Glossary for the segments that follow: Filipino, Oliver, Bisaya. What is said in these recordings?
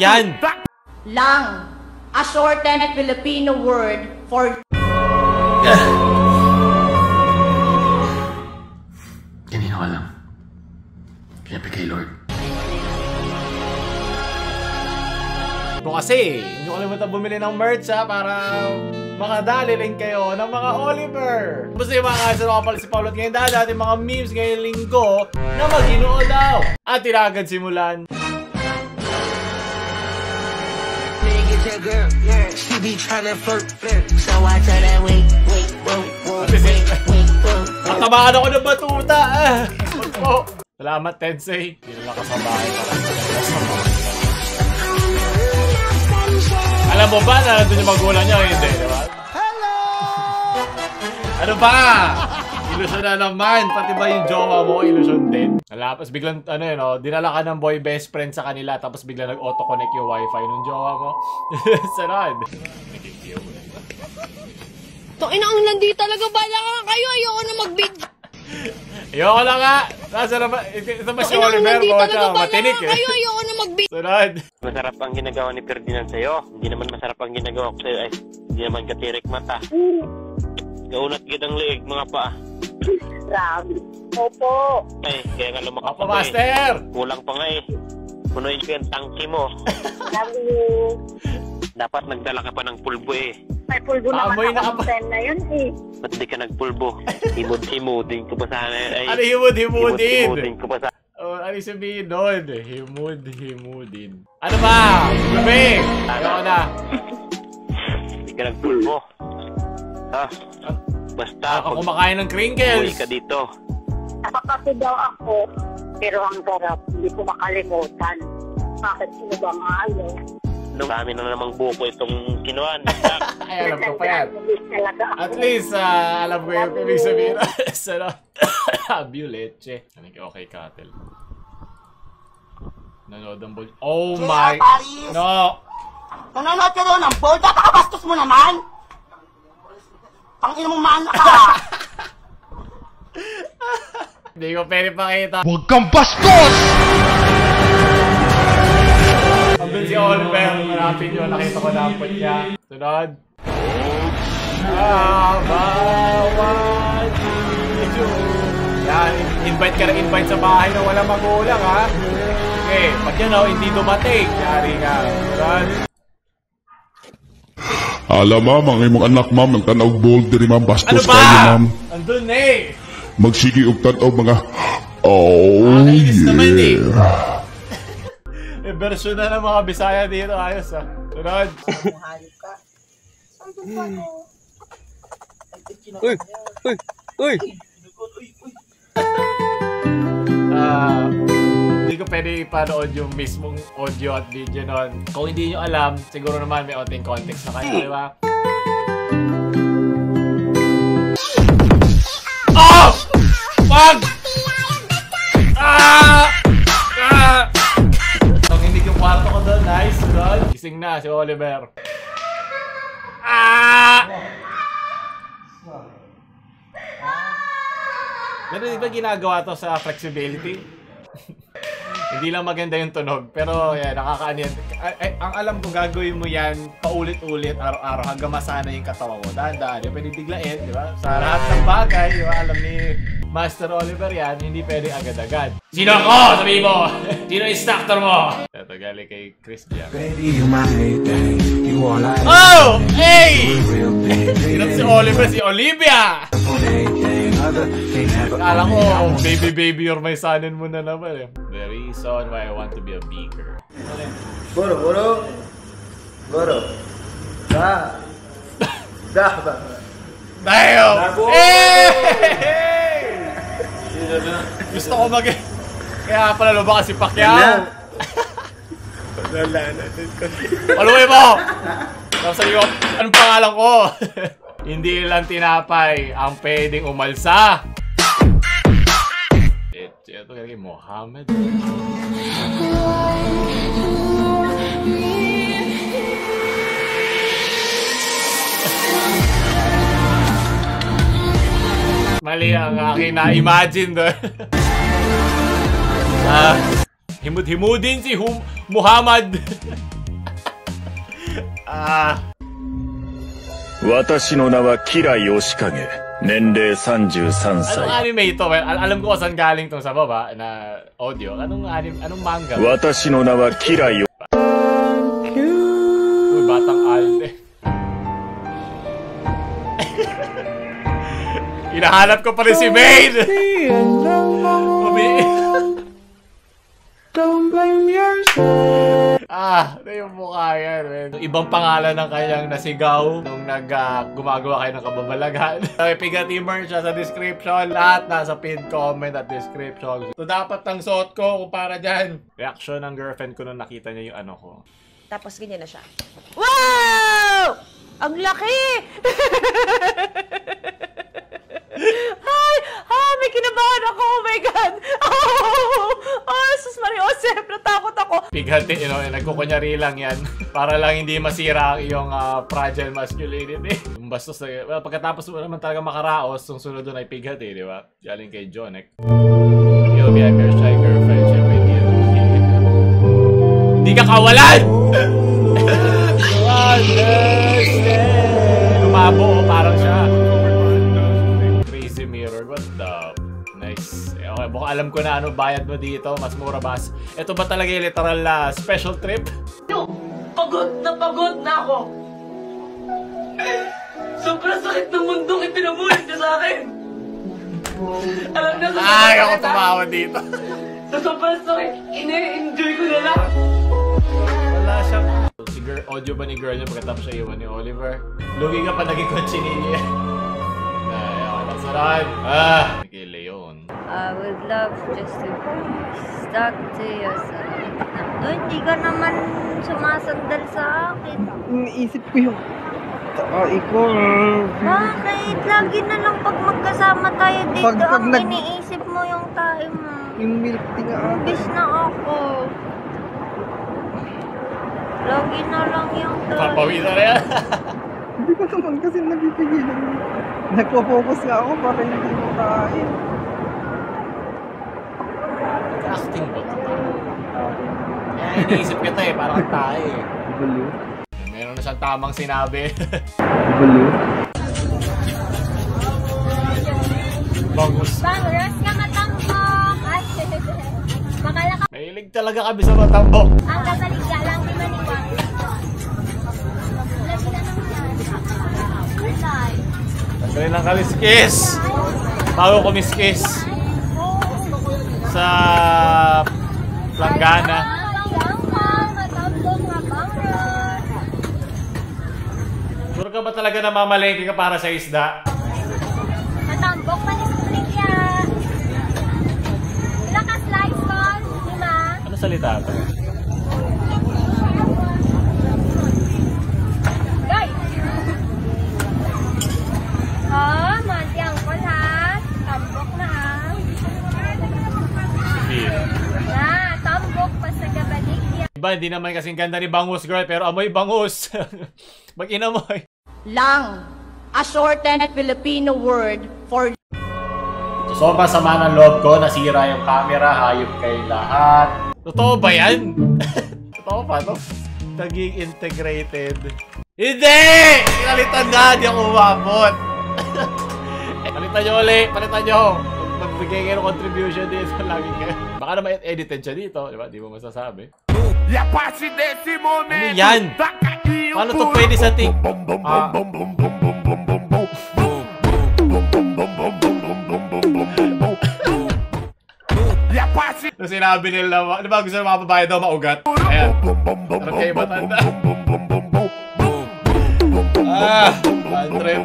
Yan! Lang, a shortened Filipino word for... Hindi ko alam. Siyempre kay Lord. No kasi, hindi ko alam bumili ng merch ha, para makadali rin kayo ng mga Oliver. Tapos yung mga guys, ano ka pala si Paolo at ngayon dahil ating mga memes ngayong linggo na mag-inoo daw. At tinagad simulan. Patamaan ako ng batuta. Salamat, Tensei. Hindi na nakasabay. Alam mo ba na nandun yung magulang niya? Hindi, di ba? Hello! Ano ba? Ilusyon na naman. Pati ba yung jowa mo? Ilusyon din. Tapos biglang, ano yun, oh, dinala ka ng boy best friend sa kanila. Tapos biglang nag-auto-connect yung wifi nung jowa mo. Sarad. Tokin ang landi talaga. Bala ka kayo. Ayoko na mag-video. Ayoko na nga. Ito ba si Oliver? Matinik eh. Ayoko na mag-video. Sarad. Masarap ang ginagawa ni Ferdinand sa'yo. Hindi naman masarap ang ginagawa ko sa'yo. Ay, hindi naman katirik mata. Gaunat gitang leeg, mga paa. Grabe. Opo. Ay, kaya nga lumakas pa master! Kulang pa nga eh. Punoy ko yung tangki mo. Love you. Dapat nagdala ka pa ng pulbo eh. May pulbo naman ako ten na yun eh. Ba't di ka nagpulbo? Himod-himodin ko pa sana yun. Ano himod-himodin? Himod-himodin ko pa sana. Ano yung sabihin doon? Himod-himodin. Ano ba? Big! Ano na? Di ka nagpulbo. Ha? Basta ako kumakain ng crinkles. Uwi ka dito. Napakati daw ako, pero ang sarap, hindi ko makalimutan. Bakit sino ba nga ayaw? Dami na namang buko itong kinuan. Ay, alam ko pa yan. At least, alam ko yung ibig sabihin. Sarap. Abuleche. Okay, cattle. Nanood ang bold. Oh my... No! Nanood ka doon ang bold? Napakabastos mo naman! Pangin mong maana ka! Hindi ko pwede pakita. Huwag kang bastos! Abel si Oliver, marapin yun. Nakita ko na ang pot niya. Sunod. Yan, invite ka na invite sa bahay na walang magulang ha. Okay, pag yan o, hindi dumating. Yari ka. Sunod. Alam ma'am, ang imong anak ma'am, ang tanaw bold diri ma'am, bastos ano kayo ma'am. Andun eh. Magsigi og tanaw mga, oh yeah. E version na ng mga Bisaya dito, ayos ha. Tunod. Mahalo ka. Uy! Uy! Uy! Hindi ko pwede ipanood yung mismong audio at video nun. Kung hindi nyo alam, siguro naman may onting context na kayo, di ba? Oh! Fuck! Ah! Ah! Nanginig yung kwarto ko doon. Nice, God. Gising na si Oliver. Ah! Ganun, di ba ginagawa to sa flexibility? Hindi lang maganda yung tunog, pero yeah, nakakaano yan. Ang alam ko gagawin mo yan paulit-ulit araw-araw hanggang masana yung katawan mo. Dahan-dahan, yung pwede biglain, di ba? Sa lahat ng bagay, di ba? Alam ni Master Oliver yan, hindi pwede agad-agad. Sino ako? Sabihin mo! Sino instructor mo? Ito galing kay Chris Diab. Oh! Hey! Sinap si Oliver, si Olivia! Alam ko, baby baby or may sanin mo na naman eh. The reason why I want to be a beaker. Boro, boro. Boro. Da. Dah ba. Damn! Hey! Gusto ko mag- Kaya pala luba kasi Pacquiao. Paluwi mo! Tapos sabi ko, anong pangalan ko? Hindi lang tinapay ang pwedeng umalsa. Ito kaya kay Mohammed. Mali ang aking na-imagine doon. Himud-himudin si Muhammad. Watashi no na wa Kirai Yoshikage. Nenrei 33 歳. Anong anime ito? Well, alam ko saan galing itong sa baba na audio. Anong manga? Watashi no na wa Kirai Yoshikage. Uy, batang alde. Hinahanap ko pa rin si Maid. Don't blame yourself. Ito yung mukha yan, man. Yung ibang pangalan ng kanyang nasigaw nung gumagawa kayo ng kababalagan. Pigati merch sa description. Lahat nasa pinned comment at description. So, dapat ang suot ko kung para dyan. Reaction ng girlfriend ko nung nakita niya yung ano ko. Tapos ganyan na siya. Wow! Ang laki! Hi! Oh, may kinabahan ako! Oh my God! Oh, sus Mario, Joseph! Natakot ako! Pigante, you know, nagkukunyari lang yan. Para lang hindi masira ang iyong fragile masculinity. Bastos na, well, pagkatapos mo naman talaga makaraos, yung sunod doon ay pigante, di ba? Galing kay Jonek. You'll be a very shy girlfriend. Siyempre, hindi ka kawalan! Lumabuo, parang siya. Okay, baka alam ko na ano bayad mo dito, mas mura bas. Ito ba talaga yung literal na special trip? No, pagod na ako. Sobrang sakit ng mundong ipinamulit niya sa akin. Alam na, ay, ako tumawa dito. Sa sobrang sakit, ine-enjoy ko na lang. Wala siyang... Audio ba ni girl niya pagkatapos siya iwan ni Oliver? Lugi ka pa naging kutsinini niya. Ay, ako nagsaran. Okay, Leon. I would love just to stuck to yourself. Doon, di ka naman sumasandal sa akin. Iniisip ko yung taay ko. Bakit? Lagi na lang pag magkasama tayo dito, ang iniisip mo yung tayo mo. Yung milk tea nga ako. Ubis na ako. Lagi na lang yung tayo. Papawin na rin. Hindi ko naman kasi nagipigilan. Nagpo-focus nga ako para hindi mo tayo. Acting ba ito? Kaya iniisip kita eh, parang tayo eh. Baliw. Meron na siyang tamang sinabi. Baliw. Bagus. Bagus na matambok! Ay, makalaka. Mahilig talaga kami sa matambok. Ang kataliga lang di maniwag. Lagi na naman yan. Tanggalin lang kaliskis. Bago kumiskis. Sa langgana. Sure ka ba talaga na mamalengke ka para sa isda? Matambok maniskulik niya. Ilang ka slice mo? 5. Ano salita ito? Guys! Oh, mati angkol ha. Tambok na ha. Tambok pa sa gabalik niya. Diba, hindi naman kasing ganda ni bangus girl, pero amoy bangus. Mag-inamoy. Lang, a shortened Filipino word for... So, masama ng loob ko, nasira yung camera, hayop kay lahat. Totoo ba yan? Totoo pa, no? Naging integrated. Hindi! Kalitan na, di ako umabot. Kalitan nyo ulit, palitan nyo. Magbigay kayo ng contribution din sa lagi kayo. Baka naman edited siya dito, di ba? Di mo masasabi. Ano yan? Paano ito pwede sa ting? Nung sinabi nila, di ba gusto ng mga babae daw maugat? Ayan. Parang kayo matanda. Trip.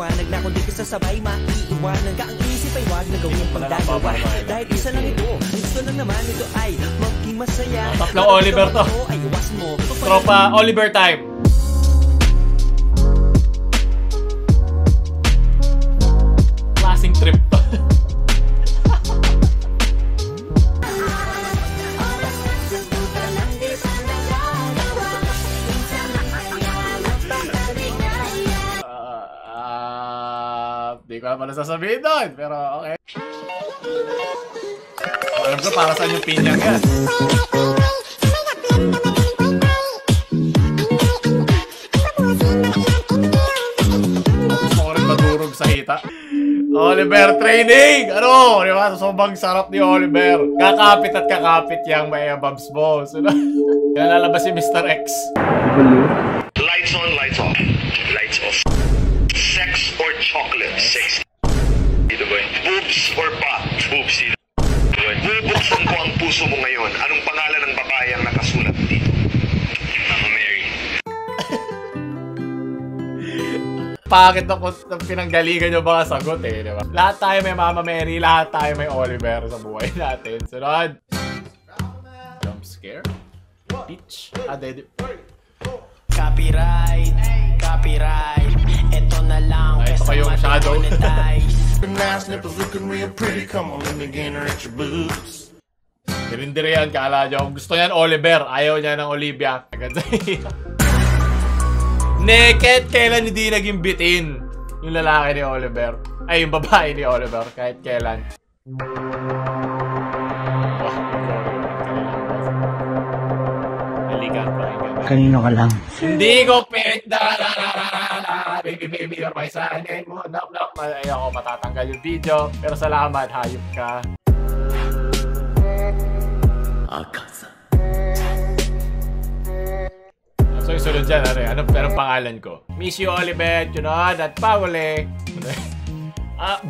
Wanag na kung di ko sasabay, maiiwanan ka ang isip ay wag na gawin pagdalawa. Dahil isa lang ito, gusto lang naman ito ay maging masaya. Tatlong Oliver to. Tropa Oliver time. Klaseng trip to. Hindi ko naman nasasabihin doon, pero okay. Alam ko para sa inyo pinyang yan. Sorry, madurog sa hita. Oliver training! Ano? Diba? Sobrang sarap ni Oliver. Kakapit at kakapit yang may ababs mo. So, yan lalabas si Mr. X. Lights on, lights off. Lights off. Sex or chocolate? Sex. Ito ba yun? Boobs or butt? Boobs. Ito ba yun? Bubuksan ko ang puso mo ngayon. Anong pangalan ng babae ang nakasulat dito? Mama Mary. Bakit ang pinanggalingan yung mga sagot eh, di ba? Lahat tayo may Mama Mary, lahat tayo may Oliver sa buhay natin. Sunod. Jump scare? Bitch. Copyright. Copyright. Ito na lang. Ay, ito kayong shadow. Nice nipples looking real pretty. Come on, let me gain her at your boobs. Dirindiri yan, kaala niyo. Gusto niyan Oliver, ayaw niya ng Olivia. Naked, kailan hindi naging bitin yung lalaki ni Oliver. Ay, yung babae ni Oliver, kahit kailan. Kanino ka lang? Hindi ko baby may sanin mo. Ayoko matatanggal yung video. Pero salamat, hayop ka. Akasa. So yung sunod dyan, ano pero pangalan ko? Miss you, Oliver, Junod, at Paule.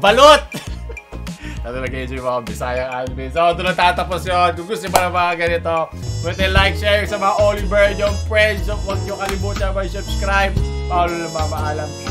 Balot! Ito nag-enjoy yung mga Bisayang anime. So, ito na tatapos yun. Kung gusto nyo pa ng mga ganito, pwede like, share sa mga Oliver, yung friends. So, huwag nyo kalimutan mag-subscribe. Paolo na mamaalam.